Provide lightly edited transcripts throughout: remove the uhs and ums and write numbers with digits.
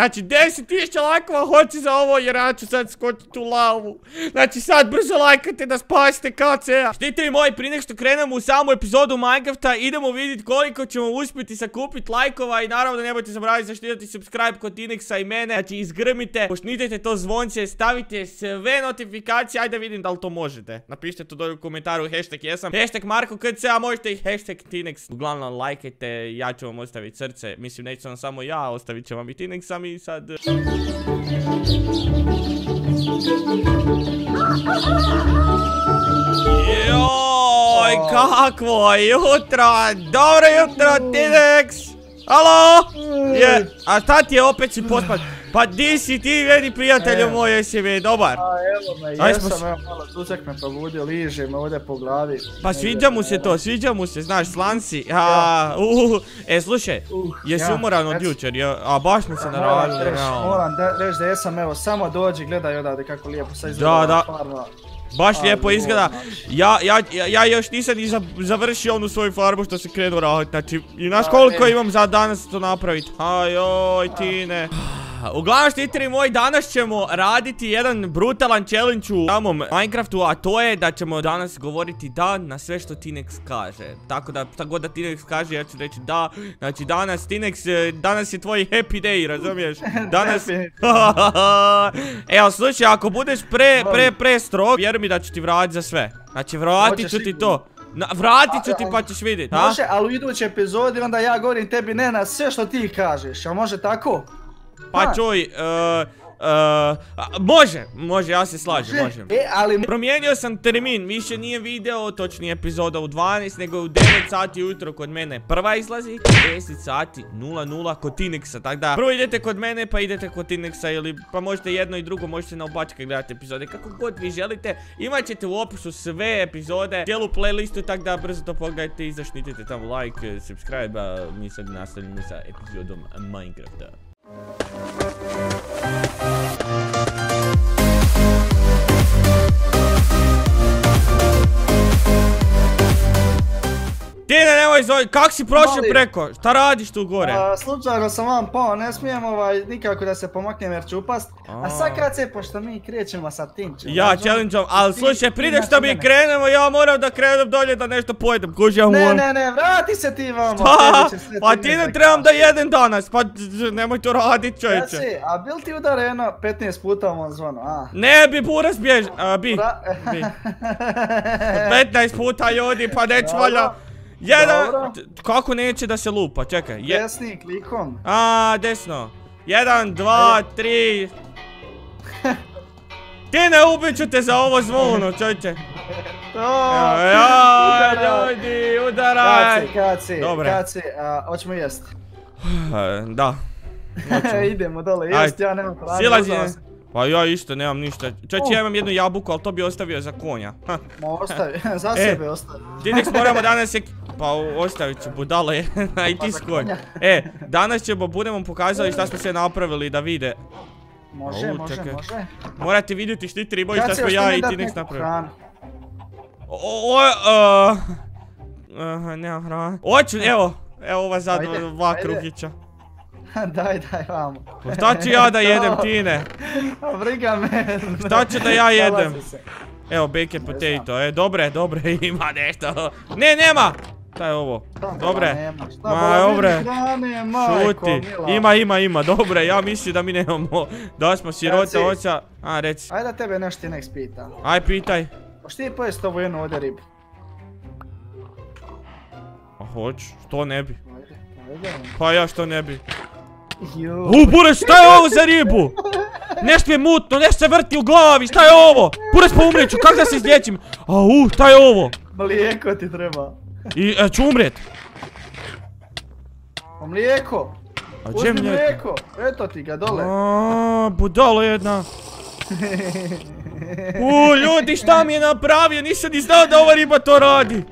Znači 10.000 lajkova hoće za ovo jer ja ću sad skočiti u lavu. Znači sad brzo lajkajte da spasite KC-a. Štite i moji, prije nek što krenemo u samu epizodu Minecrafta, idemo vidjeti koliko ćemo uspjeti sakupiti lajkova. I naravno nemojte zaboraviti zaštitati subscribe kod TinExa i mene. Znači izgrmite, pošnitajte to zvonce, stavite sve notifikacije. Ajde vidim da li to možete. Napišite to dolje u komentaru, hashtag jesam, hashtag MarkoKC-a, možete i hashtag TinEx. Uglavnom lajkajte, ja ću vam ostaviti srce. Mislim neću vam samo ja, ostavit ću vam i TinEx sam i sad... Joj, kakvo jutro! Dobro jutro, TinEx! Alo? Je, a šta ti je opet si potpat? Pa di si ti, vedi prijatelju moj, jesi mi dobar? A evo me, jesam, evo malo tučak me pobudio, liže me ovdje po glavi. Pa sviđa mu se to, sviđa mu se, znaš, slanci. Slušaj, jesi umoran od jučer, a baš mi se naravno. Moram reći da jesam, evo, samo dođi, gledaj odavde kako lijepo sad izgleda farma. Baš lijepo izgleda, ja još nisam ni završio onu svoju farmu što se krenuo raditi, znači, i znaš koliko imam za danas to napraviti, ajoj Tine. Uglavnom štiteri moji, danas ćemo raditi jedan brutalan challenge u samom Minecraftu, a to je da ćemo danas govoriti da na sve što TinEx kaže. Tako da šta god da TinEx kaže ja ću reći da. Znači danas TinEx, danas je tvoj happy day, razumiješ? Danas... Evo slušaj, ako budeš prestrog, vjeruj mi da ću ti vratiti za sve. Znači vratit ću ti to. Vratit ću ti pa ćeš vidjet. Može, ali u idućoj epizodi onda ja govorim tebi ne na sve što ti kažeš, a može tako? Pa čuj, može, ja se slažem, možem. Promijenio sam termin, više nije video, točnije epizoda u 12, nego u 9 sati ujutro kod mene prva izlazi, 10 sati 00 kod TinExa, tako da prvo idete kod mene pa idete kod TinExa ili pa možete jedno i drugo, možete na obačke gledati epizode, kako god vi želite, imat ćete u opisu sve epizode, cijelu playlistu, tako da brzo to pogledajte i zaštitite tamo like, subscribe, a mi sad nastavljamo sa epizodom Minecrafta. Tine, nemoj zove, kak si prošao preko? Šta radiš tu gore? Slučajno sam vam pao, ne smijem nikako da se pomaknem jer ću upast. A sad kad se, pošto mi krećemo sa Tinčom. Ja, challenge-om, ali slušaj, prije što mi krenemo, ja moram da krenem dolje da nešto pojedem. Ne, vrati se ti vamo. Šta? Pa Tine, trebam da jedem danas, pa nemoj to radit čovječe. Znači, a bil ti udareno 15 puta ovom zvonu, a? Ne, bi buras bježi, bi. 15 puta ljudi, pa neć valja. Jedan, kako neće da se lupa, čekaj. Desnim klikom. Desno. 1, 2, 3. Tine, ubit ću te za ovo zvono, čovječe. Ljudi, udaraj. Kaci, hoćemo jesti. Da. Idemo dole, jesti, ja nemam pravi. Silazi. Pa ja isto nemam ništa. Čovječe, ja imam jednu jabuku, ali to bi ostavio za konja. Ma ostavi, za sebe ostavi. TinEx moramo danas je... Pa ostavit ću budale, i ti skoj. Danas ćemo, budemo pokazali šta smo sve napravili da vide. Može. Morate vidjeti štiteri moji šta smo ja i TinEx napravili. Nemam hrana. Oću, evo ova zadnja dva krugića. Daj, vamo. Šta ću ja da jedem, Tine? Briga me. Šta ću da ja jedem? Evo, baked potato, dobre, ima nešto. Ne, nema! Šta je ovo? Dobre. Šuti, ima, dobre, ja mislim da mi nemamo. Da smo sirote oca. Reci. Ajde da tebe nešto TinEx pita. Aj, pitaj. Možeš ti pojesti ovu jednu ovdje ribu? A hoću, što ne bi? Pa ja što ne bi? Buras, šta je ovo za ribu? Nešto je mutno, nešto se vrti u glavi, šta je ovo? Buras, pa umriću, kako da se izlječim? Šta je ovo? Mlijeko ti treba. I, ću umret. Mlijeko. Uzmi mlijeko, eto ti ga dole. Budalo jedna. Ljudi, šta mi je napravio, nisam ni znao da ova riba to radi.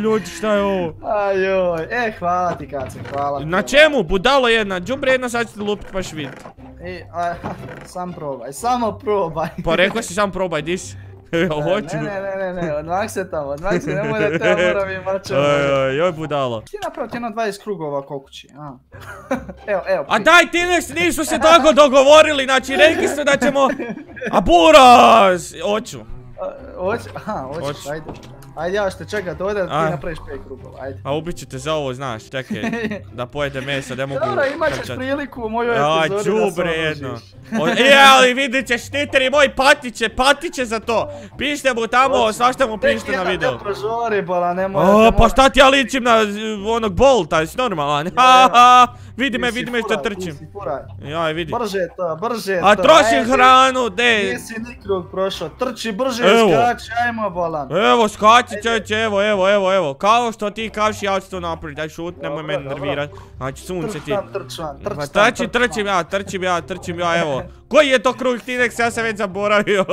Ljudi, šta je ovo? Ajoj, hvala ti Kace, hvala. Na čemu? Budalo jedna, džubre jedna, sad ću ti lupiti pa švit. Sam probaj, samo probaj. Pa rekao si sam probaj, di si? Hoću. Ne, odmak se tamo, nemoj da te moram i mačem. Joj budalo. Ti napraviti jedno 20 krugova oko kući, a? Evo. A daj TinEx, nisu se tako dogovorili, znači rekli ste da ćemo... A buraz! Hoću. Hoću, ajde. Ajde, ja što čeka, dojde da ti napraviš 5 krugova, ajde. A ubit ću te za ovo, znaš, čekaj, da pojede mesa, ne mogu... Dobro, imat ćeš priliku u moju epizodu da se odložiš. E, ali vidit ćeš, štiteri moji, patit će za to. Pišite mu tamo, svašta mu pišite na video. Tek jedan te prožori, bola, nemoj... O, pa šta ti ja ličim na onog Bolta, jesi normalan? Vidi me što trčim. Jaj, vidi. Brže to. A trošim hranu, dej. Nisi ni krug prošao, trči brže, skači, ajmo bolan. Evo, skači čeće, evo. Kao što ti kaoš ja ću to napraviti, daj šut, nemoj meni nervirat. Znači, sunce ti. Trčim ja, evo. Koji je to krug TinEx, ja sam već zaboravio.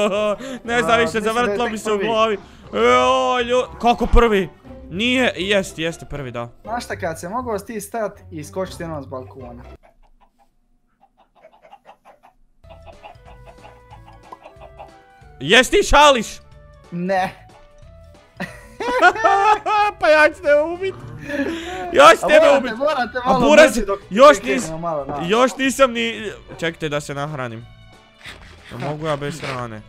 Ne znam više, zavrtilo mi se u glavi. Evo, ljudi, kako prvi? Nije, jeste prvi, da. Znaš šta, kad se mogao ti stat i iskočiti jednom s balkona. Jes ti šališ? Ne. Pa ja ću tebe ubiti. Ja ću tebe ubiti. A buraz, još nisam ni... Čekajte da se nahranim. Mogu ja bez hrane.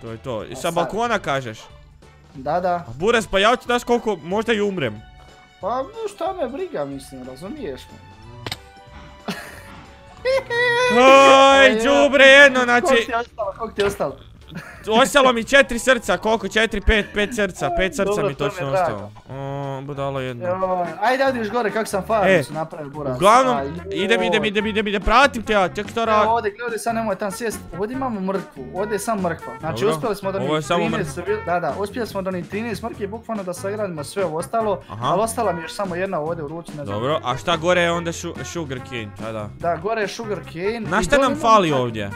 To je to. Sa balkona kažeš? Da. Buraz, pa ja ću daš koliko, možda i umrem. Pa šta me briga, mislim, razumiješ me. Oj, džubre jedno, znači... Koliko ti je ostalo? Ostalo mi 4 srca, koliko? 5 srca mi točno ostalo. Budalo jedno. Ajde još gore, kako sam farmio su napravio buraz. Uglavnom, idem, pratim te ja, tek što radim. Ovdje sad nemoj tam sjest, ovdje imamo mrkvu, ovdje je sam mrkva. Znači uspjeli smo donijeti 13, uspjeli smo donijeti 13 mrkvi, bukvalno da sagradimo sve ovo ostalo. Ali ostala mi još samo jedna ovdje u ruci. Dobro, a šta gore je onda sugar cane? Da, gore je sugar cane. Na šta nam fali ovdje?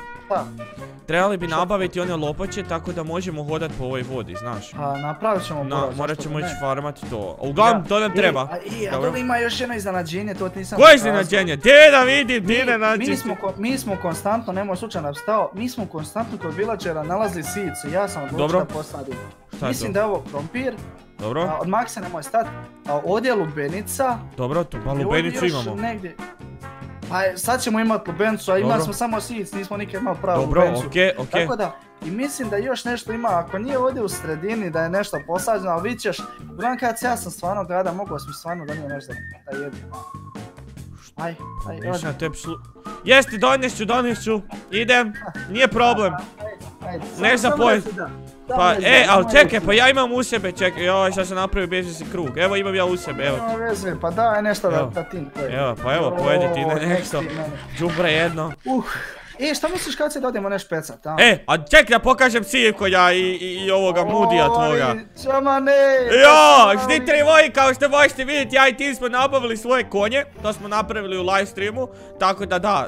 Trebali bi nabaviti one lopače tako da možemo hodat po ovoj vodi, znaš. A napravit ćemo buraz. Morat ćemo ići farmati to. Uglavnom to nam treba. A dole ima još jedno iznenađenje, to ti nisam... Koje iznenađenje? Gdje da vidim, gdje ne nađi? Mi smo konstantno, nemoj slučajno vstao, mi smo konstantno kod villađera nalazili sijicu, ja sam odlučio da posadim. Mislim da je ovo krompir. Dobro. Od maksa nemoj stati. Ovdje je lubenica. Dobro, tu pa lubenicu imamo. Pa sad ćemo imat lubenicu, a imali smo samo sijic, nismo nikad imali pravu lubenicu. Dobro, okej. Tako da, i mislim da još nešto ima, ako nije ovdje u sredini da je nešto posađeno, ali vidit ćeš, gledam kada se ja sam stvarno grada, mogo sam stvarno donio nešto da jedim. Aj, odem. Jesti, donešću, idem, nije problem. Ne za pojed. Pa, ali čekaj, pa ja imam u sebe, čekaj, joj, sad sam napravio bezvesi krug, evo imam ja u sebe, evo. Imam bezvesi, pa daj nešto da tim pojedi. Evo, pa evo, pojedi ti nešto, džubre jedno. Šta misliš kad se dodimo neš pecat, a? A čekaj da pokažem Sivko ja i ovoga mudija tvoga. Čomane! Jo, štiteri moji, kao što možete vidjeti, ja i ti smo nabavili svoje konje. To smo napravili u live streamu. Tako da da,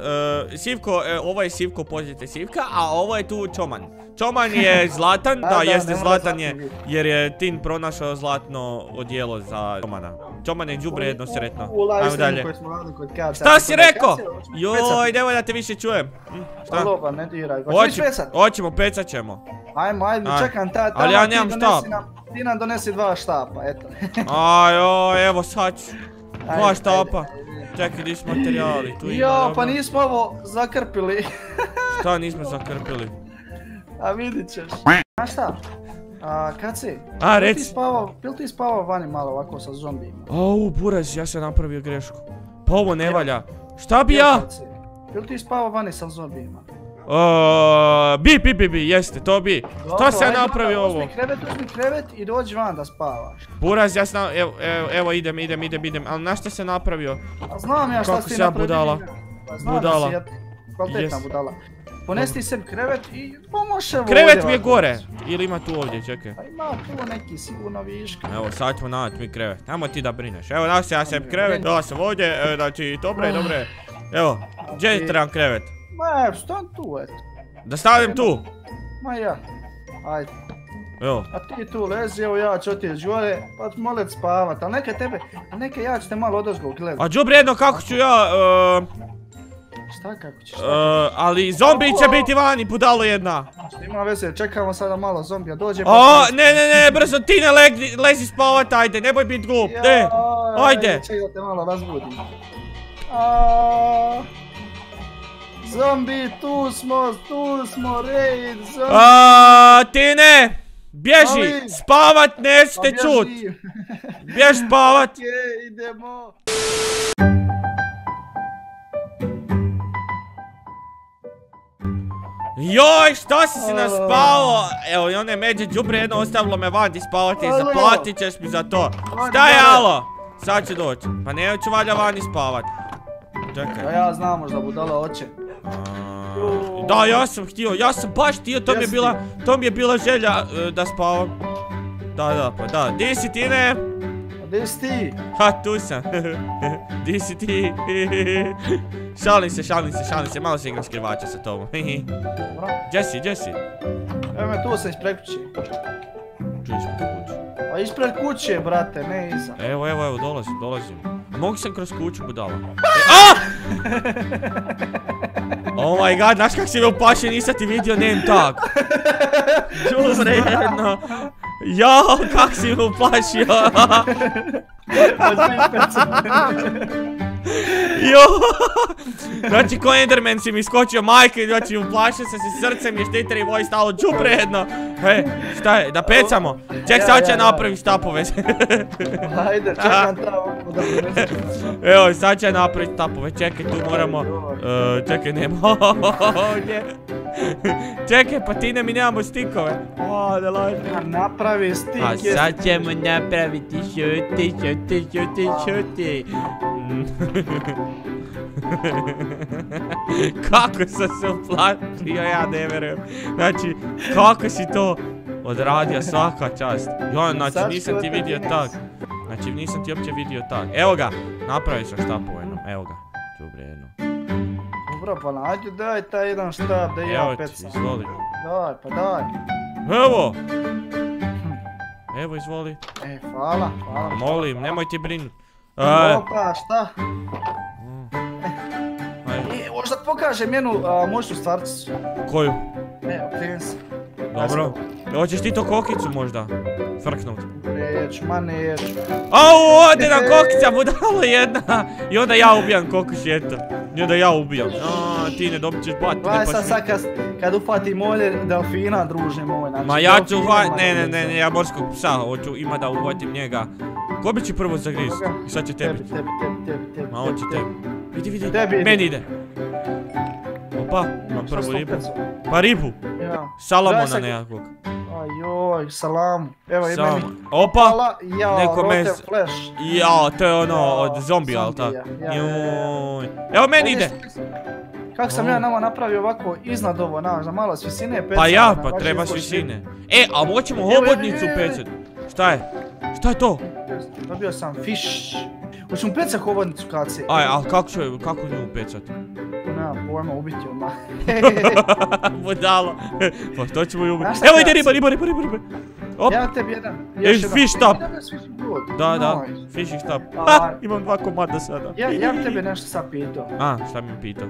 Sivko, ovo je Sivko, pozivite Sivka, a ovo je tu Čoman. Čoman je zlatan, da jeste zlatan je, jer je Tin pronašao zlatno odijelo za Čomana. Čoman je džubre jedno sretno. U live streamu koji smo radili kod kaca. Šta si rekao? Joj, nemoj da te više čujem. Šta? Loba, ne diraj, hoćeš pecat? Hoćemo, pecat ćemo. Ajmo, čekam tamo, ali ja nemam štap. Ti nam donesi 2 štapa, eto. Ajoj, evo sad ću. 2 štapa. Čekaj, gdje su materijali, tu ima. Jo, pa nismo ovo zakrpili. Šta nismo zakrpili? A vidit ćeš. Znaš šta? Kaci, bil ti spavao vani malo ovako sa zombijima? Au, buraz, ja sam napravio grešku. Pa ovo ne valja. Šta bi ja? Ili ti spavao vani sa zombijima? Bi, jeste, to bi. Šta se napravi ovo? Uzmi krevet i dođi van da spavaš. Buraz, ja sam, evo idem, ali na šta se napravio? Znam ja šta si napravio. Kako si ja budala? Kvalitetna budala. Ponesti sebi krevet i pomoš evo ovdje. Krevet mi je gore, ili ima tu ovdje, čekaj. Pa ima tu neki sigurno viška. Evo sad ćemo naći mi krevet, nemo ti da brineš. Evo da se ja sebi krevet, da sam ovdje, znači dobre. Evo, gdje trebam krevet? Ma evo, stavim tu, eto. Da stavim tu? Ma ja, ajde. Evo. A ti tu lezi, evo ja ću otići gore, pa ću molet spavat, ali neka tebe, a neka ja ću te malo odozgo gledat. A džubre jedno, kako ću ja, Šta kako ćeš? Ali zombi će biti vani, budalo jedna. Ima veze, čekamo sada malo zombija dođe. O, ne, brzo Tine lezi spavat, ajde, ne boj biti glup, ne, ajde. Čekaj da te malo razbudim. Zombi, tu smo, raid, zombi. Tine, bježi, spavat, neću te čut. Bjež spavat. Okej, idemo. Joj, šta si se naspao? Evo, i one međe džubre jedno ostavilo me van, ti spavati, zaplatit ćeš mi za to. Staj, alo! Sad će doći. Pa neću valja van i spavat. Čekaj. Da ja znam možda budala oče. Da, ja sam baš htio, to mi je bila želja da spavam. Da. Gdje si ti, ne? Gdje si ti? Ha, tu sam. Gdje si ti? Šalim se, malo se igram skrivača sa tobom. Gdje si? Evo me, tu sam ispred kuće. Čuješ me tu kuću? Pa ispred kuće, brate, ne iza. Evo, dolazim. Mogu sam kroz kuću, budala. Oh my god, znaš kak si me uplašio, nisam ti vidio name tag. Čulo jedno. Jao, kak si me uplašio. Znači ko Enderman si mi iskočio, majke, znači uplašio sam se, srce mi je štiteri i voj stalo džupredno. Hej, šta je, da pecamo? Ček, sad će napravim štapove. Hajde, čekam tamo. Evo, sad će napravim štapove, čekaj, tu moramo, čekaj, nema, ovdje. Čekaj, pa Tine, mi nemamo stikove. O, da lažem. Napravi stik. A sad ćemo napraviti šuti. Kako sam se uplatio, ja ne verujem. Znači, kako si to odradio, svaka čast. Joj, znači nisam ti vidio tak. Znači nisam ti uopće vidio tak. Evo ga, napravio sam štapu jednom, evo ga. Dobre, jednom. Dobro, pa nađu, daj taj jedan štap da ja pecam. Evo ti, izvoli. Daj, pa daj. Evo! Evo, izvoli. E, hvala. Molim, nemoj ti brinuti. Opa, šta? Možeš da pokažem jednu moćnu stvarcu. Koju? Ne, okriven se. Dobro. Hoćeš ti to kokicu možda frknut? Neću, ma neću. Au, ode nam kokica, budalo jedna. I onda ja ubijam kokiš, eto. Ti ne dobit ćeš bat. Gledaj sad kad ufatim ovdje delfina, druže moj. Ma ja ću ufatim, ne, ja morskog psa hoću, ima da ufatim njega. Ko bi će prvo zagriz? I sad će tebi. Ma on će tebi. Vidi, meni ide. Opa, ima prvu ribu. Pa ribu. Salamona nekakvog. Ajoj, salamu. Evo i meni. Opa, neko meso. Jao, to je ono od zombija, ali tako? Evo, meni ide. Kako sam ja nama napravio ovako iznad ovo, na malo s visine pecati. Pa treba s visine. E, a moćemo hobotnicu pecati. Šta je to? Dobio sam fiš. Hoćemo peca hobotnicu kaci. Aj, ali kako nju pecati? Nema pojma, ubiti odmah. Budalo. Pa što ćemo ju ubiti? Evo ide riba. Ja tebi jedan. Fish tap. Da, fish tap. Ha, imam dva komada sada. Ja bi tebe nešto sad pitao. A, šta mi pitao?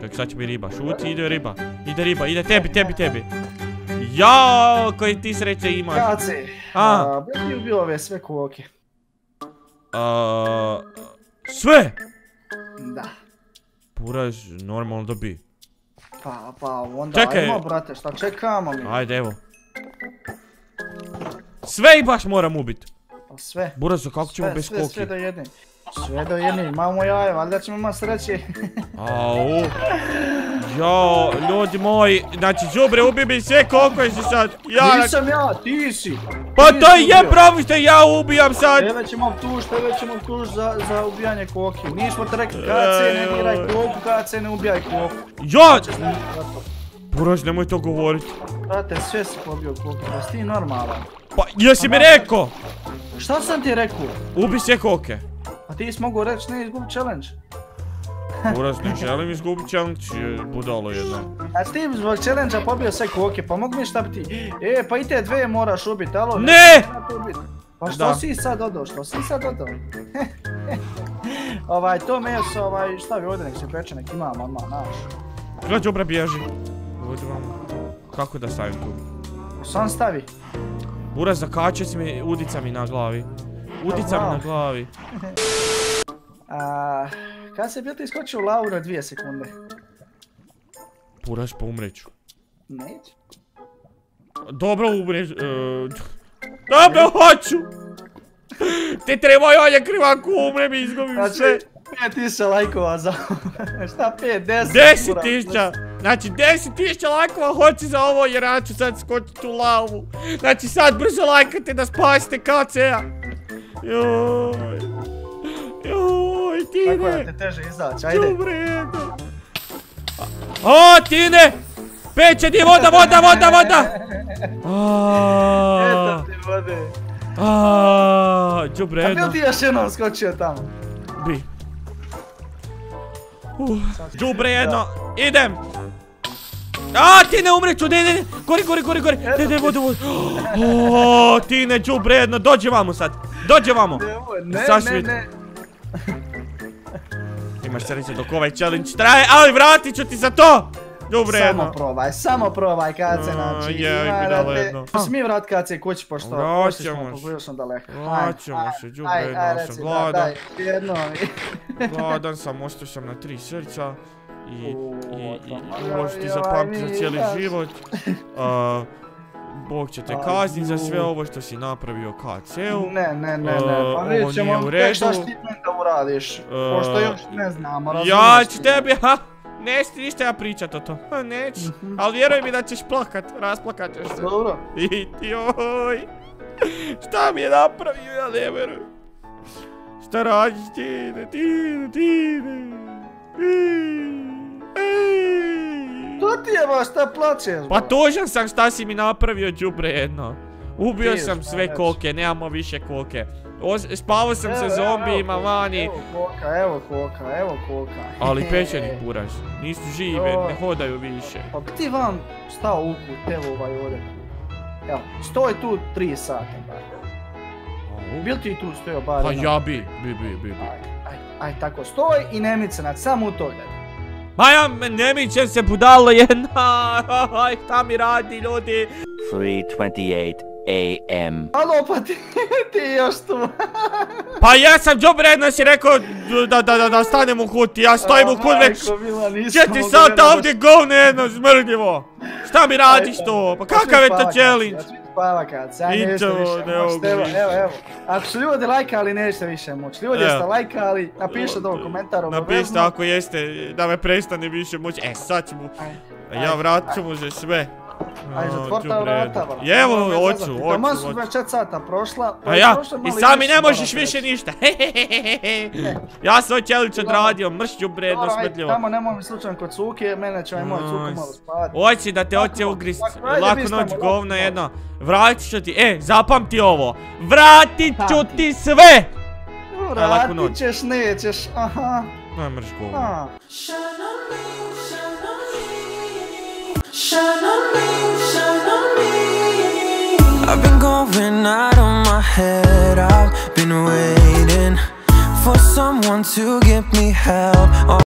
Čak, sad će mi riba. Šuti, ide riba, ide tebi. Jao, koji ti sreće imaš. Kace, bih ti ubio ove sve koke. Sve? Da. Puraš normalno dobi. Pa onda, ajmo brate, šta čekamo mi? Ajde, evo. Sve i baš moram ubiti. Sve. Burazo, kako ćemo bez koke? Sve do jedne, imamo jaje, valjda ćemo imati sreće. Au. Jao, ljudi moji, znači džubre ubi mi sve koliko je si sad. Nisam ja, ti si. Pa to je pravi što ja ubijam sad. Tebe ćemo tuž za ubijanje koki. Nismo te rekli KC ne diraj koku, KC ne ubijaj koku. Ja! Buraš, nemoj to govorit. Brate, sve si pobio koku, da si ti normalan. Pa jesi mi rekao? Šta sam ti rekao? Ubi sve koke. A ti si mogu reći ne izgubi challenge. Uraz, ne želim izgubiti challenge, budalo jedno. A ti zbog challenge-a pobio sve koke, pa mogu mi šta bi ti... E, pa i te dve moraš ubiti, alo? Ne! Pa što si sad dodao? To meso, šta bi ovdje nek se peče, nek imam, odmah, naš. Gledaj, Đubra, bježi. Kako da stavim tu? Sam stavi. Bura, zakače si mi udicami na glavi. Udicami na glavi. Kada se bjeti iskočio u lavu na 2 sekunde? Buraš, pa umreću. Neću. Dobro umreću. Dobro, hoću! Ti trebao Jolje Krivaku, umrem i izgubim sve. 5000 lajkova za ovo. Šta 5, 10? 10.000! Znači 10.000 lajkova hoće za ovo jer ja ću sad skočiti u lavu. Znači sad brzo lajkajte da spasite KC-a. Joj. Joj, Tine. Tako da te teže izaći, ajde. Čubredo. O, Tine! Peće di voda, voda, voda, voda! Eto ti vode. Aaaaaa, Čubredo. Kako ti još jednom skočio tamo? Bi. Đubre jedno, idem! Aaaa, Tine, umreću, ne, gori, gori, gori, gori, ne, vodu, vodu. Oooo, Tine, Đubre jedno, dođe vamo sad, dođe vamo. Ne. Imaš sreće dok ovaj challenge traje, ali vratit ću ti za to! Đubre jedno. Samo probaj, kad se naći, imate. Smije vrat kad se kući, pošto pošto sam daleko. Vraćamo se, Đubre jedno, ja sam gladan. Gladan sam, ostao sam na 3 srca. I možete zapamtiti za cijeli život. Bog će te kazniti za sve ovo što si napravio KC-u. Ne, pa vidjet ćemo tek šta što ti da uradiš. Pošto još ne znamo, razumiješ. Ja ću tebi, ha! Neću ti ništa ja pričat o to. Neću, ali vjeruj mi da ćeš plakat, rasplakat ćeš se. Dobro. I ti joj. Šta mi je napravio, ja ne verujem. Šta radiš, Tine. Što ti je baš, šta plaćeš? Pa tužan sam šta si mi napravio, Đubre jedno. Ubio sam sve koke, nemamo više koke. Spavao sam sa zombijima vani. Evo koka. Ali pečenih buraš, nisu žive, ne hodaju više. Pa ti vam stao u kut, evo ovaj ovdje. Evo, stoj tu 3 sata. Bil ti tu stojao bar? Pa ja bi. Aj, tako, stoj i nemit se nad, samo u to gledaj. Ma ja ne mićem se budalo jedna, šta mi radi ljudi? 3:28 AM. Alo, pa ti još tu. Pa ja sam Đubredno si rekao da stanem u kuti, ja stojim u kut već 4 sata ovdje govno jedno smrdljivo. Šta mi radiš to? Pa kakav je to challenge? Spava kad se, ja nešto više moći, evo. Ako su ljudi lajkali, nešto više moći. Ljudi jeste lajkali, napišite ovo komentar. Napišite ako jeste, da me prestane više moći. E, sad ću mu, ja vratit ću mu za sve. Ajde, zatvorta vrata. Evo, oću. Taman su 24 sata prošla. A ja, i sami ne možeš više ništa. Ja svoj challenge odradio, mršću bredno smrdljivo. Tamo nemoj mi slučajno kod Cuke, mene će ovaj moj Cuku malo spavati. Oći da te oće ugrist, lako noć govna jedno. Vratit ću ti, zapamti ovo. Vratit ću ti sve. Vratit ćeš, nećeš, aha. Ne mrš govna. Shine on me, shine on me. I've been going out of my head. I've been waiting for someone to give me help.